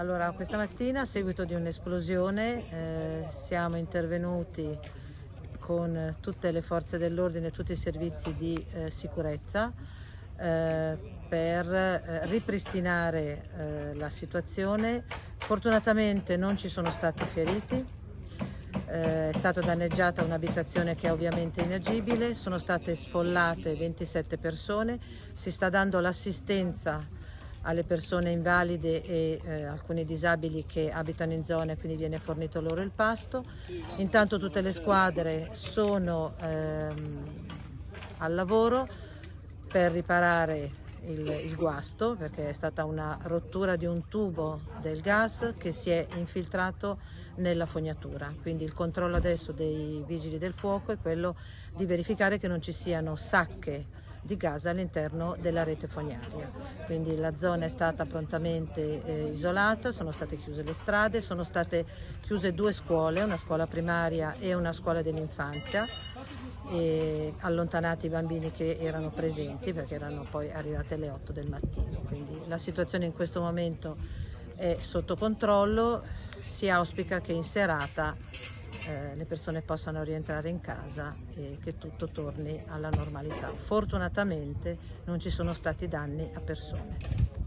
Allora, questa mattina a seguito di un'esplosione siamo intervenuti con tutte le forze dell'ordine e tutti i servizi di sicurezza per ripristinare la situazione. Fortunatamente non ci sono stati feriti, è stata danneggiata un'abitazione che è ovviamente inagibile, sono state sfollate 27 persone, si sta dando l'assistenza alle persone invalide e alcuni disabili che abitano in zona, quindi viene fornito loro il pasto. Intanto tutte le squadre sono al lavoro per riparare il guasto, perché è stata una rottura di un tubo del gas che si è infiltrato nella fognatura, quindi il controllo adesso dei vigili del fuoco è quello di verificare che non ci siano sacche di gas all'interno della rete fognaria. Quindi la zona è stata prontamente isolata, sono state chiuse le strade, sono state chiuse due scuole, una scuola primaria e una scuola dell'infanzia, e allontanati i bambini che erano presenti, perché erano poi arrivate le 8 del mattino. Quindi la situazione in questo momento è sotto controllo, si auspica che in serata le persone possano rientrare in casa e che tutto torni alla normalità. Fortunatamente non ci sono stati danni a persone.